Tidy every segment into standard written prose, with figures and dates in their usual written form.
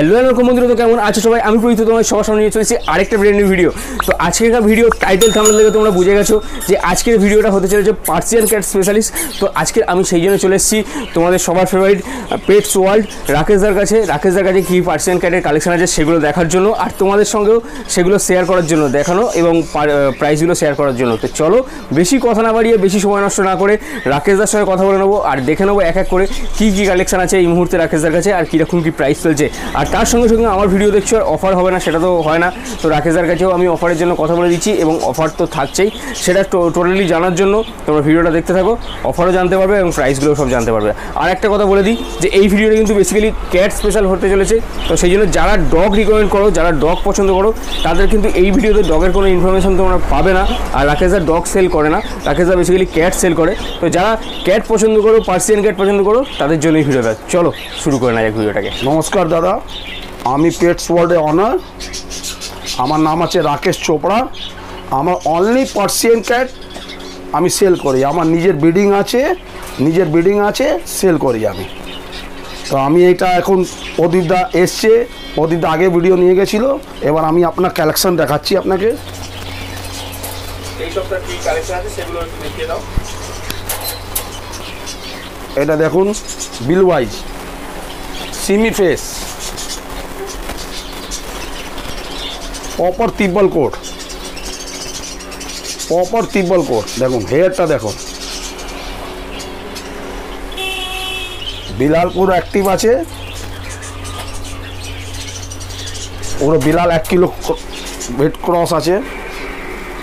Hello hello welcome বন্ধুরা, তো কেমন আছো সবাই? আমি প্রদীপ, তোমাদের সবার সামনে নিয়ে চলেছি আরেকটা ব্র্যান্ড নিউ ভিডিও। তো আজকের ভিডিও টাইটেল থাম্বনেল দেখে তোমরা বুঝে গেছো যে আজকের ভিডিওটা হতে চলেছে পার্সিয়ান ক্যাট স্পেশালিস্ট। তো আজকে আমি সেই জন্য চলে এসেছি তোমাদের সবার ফেভারিট পেটস ওয়ার্ল্ড রাকেশদার কাছে। রাকেশদার কাছে কী পার্সিয়ান ক্যাটের কালেকশন আছে সেগুলো দেখার জন্য আর তোমাদের সঙ্গেও সেগুলো শেয়ার করার জন্য, দেখানো এবং প্রাইসগুলো শেয়ার করার জন্য। তো চলো বেশি কথা না বাড়িয়ে, বেশি সময় নষ্ট না করে রাকেশদার সঙ্গে কথা বলে নেবো আর দেখে নেবো এক এক করে কী কী কালেকশন আছে এই মুহূর্তে রাকেশদার কাছে আর কীরকম কী প্রাইস চলছে। আর তার সঙ্গে সঙ্গে আমার ভিডিও দেখছো আর অফার হবে না সেটা তো হয় না, তো রাকেশদার কাছেও আমি অফারের জন্য কথা বলে দিচ্ছি এবং অফার তো থাকছেই। সেটা টোটালি জানার জন্য তোমরা ভিডিওটা দেখতে থাকো, অফারও জানতে পারবে এবং প্রাইসগুলো সব জানতে পারবে। আর একটা কথা বলে দিই যে এই ভিডিওটা কিন্তু বেসিক্যালি ক্যাট স্পেশাল হতে চলেছে, তো সেই জন্য যারা ডগ রিকমেন্ড করো, যারা ডগ পছন্দ করো তাদের কিন্তু এই ভিডিওতে ডগের কোনো ইনফরমেশান তোমরা পাবে না। আর রাকেশদার ডগ সেল করে না, রাকেশদার বেসিক্যালি ক্যাট সেল করে। তো যারা ক্যাট পছন্দ করো, পার্সিয়ান ক্যাট পছন্দ করো তাদের জন্য এই ভিডিওটা। চলো শুরু করে না এক ভিডিওটাকে। নমস্কার দাদা, আমি পেটস ওয়ার্ল্ডের অনার, আমার নাম আছে রাকেশ চোপড়া। আমার অনলি পার্সিয়ান ক্যাট আমি সেল করি, আমার নিজের ব্রিডিং আছে, সেল করি আমি। তো আমি এটা এখন প্রদীপদা এসছে, প্রদীপদা আগে ভিডিও নিয়ে গেছিলো, এবার আমি আপনার কালেকশান দেখাচ্ছি আপনাকে। এটা দেখুন, বিলওয়াইজ সিমি ফেস, প্রপার তিব্বল কোট। দেখুন হেয়ারটা দেখুন, বিলাল পুরো অ্যাক্টিভ আছে, পুরো বিলাল 1 কিলো ভেট ক্রস আছে।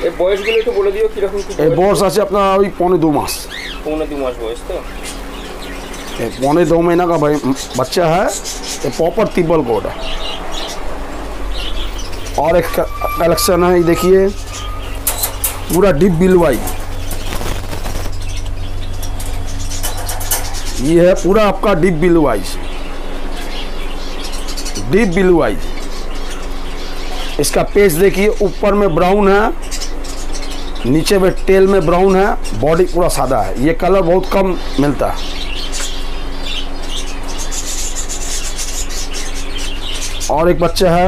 এই বয়সগুলো একটু বলে দিও কিরকম? এই বয়স আছে আপনার ওই 15-2 মাস। 15-2 মাস বয়স, তো 15-2 महीना का भाई बच्चा है। ये प्रॉपर तिब्बल कोट है। और एक कलेक्शन है, ये देखिए पूरा डिप बिलवाई, ये है पूरा आपका डिप बिलवाई। इसका पेच देखिए, ऊपर में ब्राउन है, नीचे में टेल में ब्राउन है, बॉडी पूरा सादा है। ये कलर बहुत कम मिलता है। और एक बच्चा है,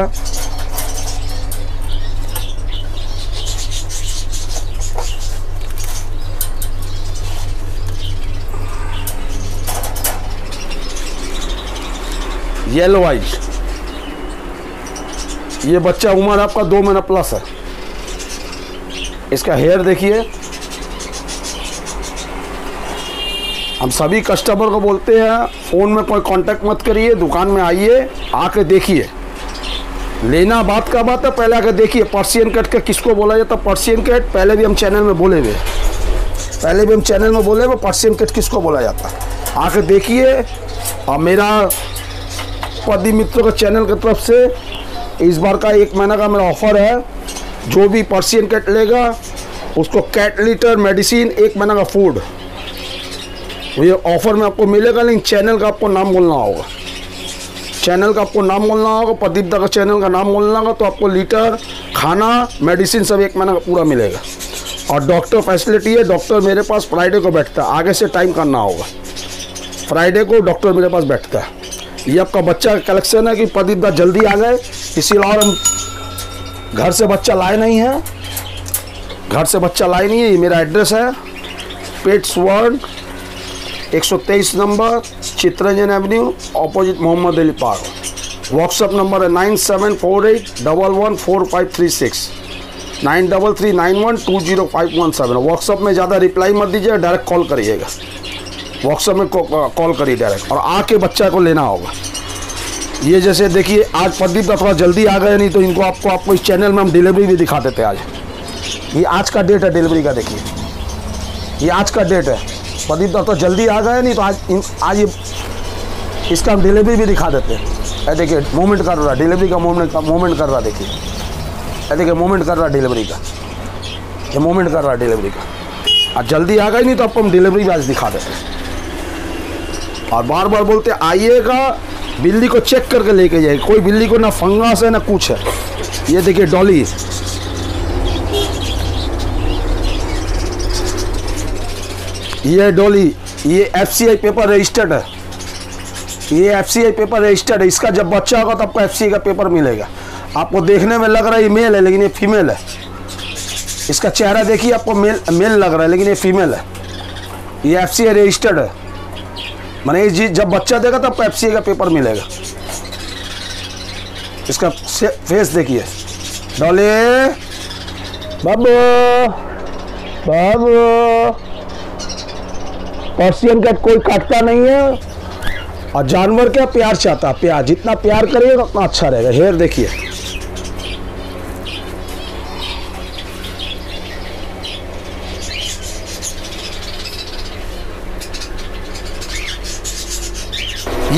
येलो वाइज, ये बच्चा उम्र आपका 2 महीना प्लस है। इसका हेयर देखिए, हम सभी कस्टमर को बोलते हैं फ़ोन में कोई कांटेक्ट मत करिए, दुकान में आइए, आके देखिए। लेना बात का बात है, पहले आके देखिए पर्शियन कैट का किसको बोला जाता है। पर्शियन कैट पहले भी हम चैनल में बोले हुए, पर्शियन कैट किसको बोला जाता है, आके देखिए। और मेरा प्रदीप मित्र का चैनल की तरफ से इस बार का 1 महीना का मेरा ऑफर है, जो भी पर्शियन कैट लेगा उसको कैट लीटर मेडिसिन, 1 महीना का फूड, ये ऑफर में आपको मिलेगा। लेकिन चैनल का आपको नाम बोलना होगा, प्रदीप दा का चैनल का नाम बोलना होगा, तो आपको लीटर, खाना, मेडिसिन सब 1 महीना का पूरा मिलेगा। और डॉक्टर फैसिलिटी है, डॉक्टर मेरे पास फ्राइडे को बैठता है, आगे से टाइम करना होगा, फ्राइडे को डॉक्टर मेरे पास बैठता है। ये आपका बच्चा का कलेक्शन है कि प्रदीप दा जल्दी आ गए, इसीलिए और हम घर से बच्चा लाए नहीं है, ये मेरा एड्रेस है pets world, 123 number Chittaranjan avenue, opposite Mohammad Ali park. WhatsApp number है 9748114536, 9339120517। व्हाट्सअप में ज़्यादा रिप्लाई मत दीजिएगा, डायरेक्ट कॉल करिएगा, व्हाट्सअप में कॉल करिए डायरेक्ट, और आके बच्चा को लेना होगा। ये जैसे देखिए आज प्रदीप का थोड़ा जल्दी आ गया, नहीं तो इनको आपको इस चैनल में हम डिलीवरी भी दिखा देते आज। ये आज का डेट है डिलीवरी का, देखिए ये आज का डेट है। प्रदीप दा तो जल्दी आ गए, नहीं तो आज इसका हम डिलीवरी भी दिखा देते हैं। देखिए मूवमेंट कर रहा है, डिलीवरी का मूवमेंट कर रहा है, देखिए डिलीवरी का आज जल्दी आ गए, नहीं तो आपको हम डिलीवरी भी आज दिखा देते हैं। और बार बार बोलते आइएगा, बिल्ली को चेक करके लेके जाइए, कोई बिल्ली को ना फंगस है ना कुछ है। ये देखिए डॉली, ये डोली, ये FCI पेपर रजिस्टर्ड है, ये एफसीआई पेपर रजिस्टर्ड है, इसका जब बच्चा होगा तो आपको एफसीआई का पेपर मिलेगा। आपको देखने में लग रहा है ये मेल है लेकिन ये फीमेल है, इसका चेहरा देखिए आपको मेल लग रहा है लेकिन ये फीमेल है, ये एफसीआई रजिस्टर्ड है। माने ये जब बच्चा देगा तो आपको एफसीआई का पेपर मिलेगा। इसका फेस देखिए, डॉले बाबू बाबू, पर्सियन कैट कोई काटता नहीं है और जानवर क्या प्यार चाहता है, प्यार जितना प्यार करेगा उतना अच्छा रहेगा। हेयर देखिए,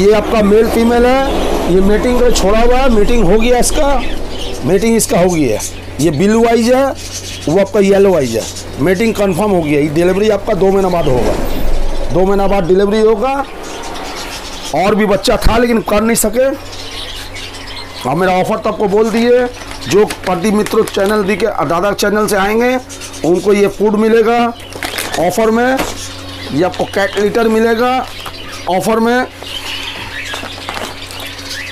ये आपका मेल फीमेल है, ये मीटिंग को छोड़ा हुआ है, मीटिंग हो गया इसका, मीटिंग इसका हो गया है। ये ब्लू आइज है, वो आपका येलो आइज है, मीटिंग कंफर्म हो गया। ये डिलीवरी आपका 2 महीना बाद होगा, 2 महीना बाद डिलीवरी होगा। और भी बच्चा था लेकिन कर नहीं सके, और मेरा ऑफर तो आपको बोल दिए, जो प्रदीप मित्र चैनल दी के दादा चैनल से आएंगे उनको ये फूड मिलेगा ऑफ़र में, ये आपको कैट लीटर मिलेगा ऑफ़र में।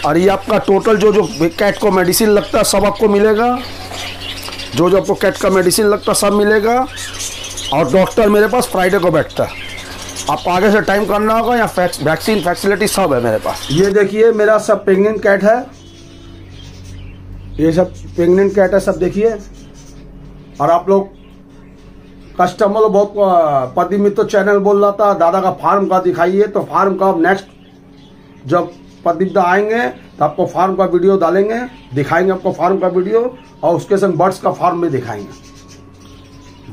और ये आपका टोटल जो जो कैट को मेडिसिन लगता है सब आपको मिलेगा, जो जो आपको कैट का मेडिसिन लगता है सब मिलेगा। और डॉक्टर मेरे पास फ्राइडे को बैठता है, आपको आगे से टाइम करना होगा। या वैक्सीन फैसिलिटी सब है मेरे पास। ये देखिए मेरा सब प्रेग्नेंट कैट है, ये सब प्रेग्नेंट कैट है सब देखिए। और आप लोग कस्टमर बहुत प्रदीप मित्र चैनल बोल रहा था दादा का फार्म का दिखाइए, तो फार्म का नेक्स्ट जब प्रदीप दा आएंगे तो आपको फार्म का वीडियो डालेंगे, दिखाएंगे आपको फार्म का वीडियो। और उसके संग बर्ड्स का फार्म भी दिखाएंगे,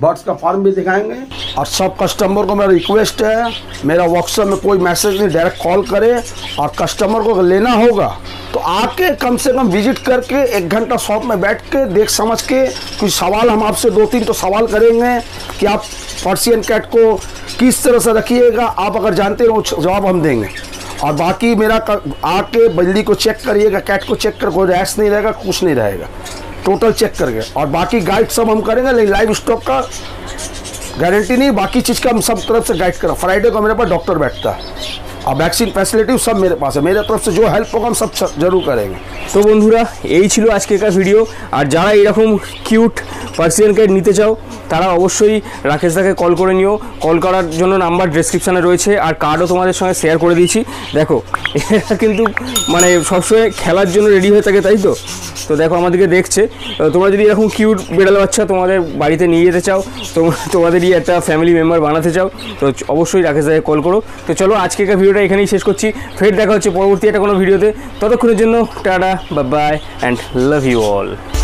बर्ड्स का फार्म भी दिखाएंगे। और सब कस्टमर को मेरा रिक्वेस्ट है, मेरा व्हाट्सएप में कोई मैसेज नहीं, डायरेक्ट कॉल करें। और कस्टमर को लेना होगा तो आके कम से कम विजिट करके 1 घंटा शॉप में बैठ के देख समझ के, कुछ सवाल हम आपसे 2-3 तो सवाल करेंगे कि आप पर्सियन कैट को किस तरह से रखिएगा, आप अगर जानते हो जवाब हम देंगे। और बाकी मेरा आके बिल्ली को चेक करिएगा, कैट को चेक कर, कोई रैश नहीं रहेगा, कुछ नहीं रहेगा, टोटल चेक करके। और बाकी गाइड सब हम करेंगे, लेकिन लाइव स्टॉक का गारंटी नहीं, बाकी चीज़ का हम सब तरफ से गाइड करें। फ्राइडे को मेरे पास डॉक्टर बैठता है, और वैक्सीन फैसिलिटी सब मेरे पास है। मेरे तरफ से जो हेल्प होगा हम सब जरूर करेंगे। तो बंधुरा यही ছিল আজকের का ভিডিও। আর যারা এরকম কিউট পার্সিয়ান ক্যাট নিতে চাও তারা অবশ্যই রাকেশ দাকে কল করে নিও, কল করার জন্য নাম্বার ডেসক্রিপশানে রয়েছে। আর কার্ডও তোমাদের সঙ্গে শেয়ার করে দিয়েছি। দেখো এরা কিন্তু মানে সবসময় খেলার জন্য রেডি হয়ে থাকে, তাই তো। তো দেখো আমাদেরকে দেখছে। তোমরা যদি এরকম কিউট বিড়াল বাচ্চা তোমাদের বাড়িতে নিয়ে যেতে চাও, তোমাদেরই একটা ফ্যামিলি মেম্বার বানাতে চাও, তো অবশ্যই রাকেশ দাকে কল করো। তো চলো আজকের ভিডিওটা এখানেই শেষ করছি, ফের দেখা হচ্ছে পরবর্তী একটা কোনো ভিডিওতে। ততক্ষণের জন্য tata, bye bye, and love you all.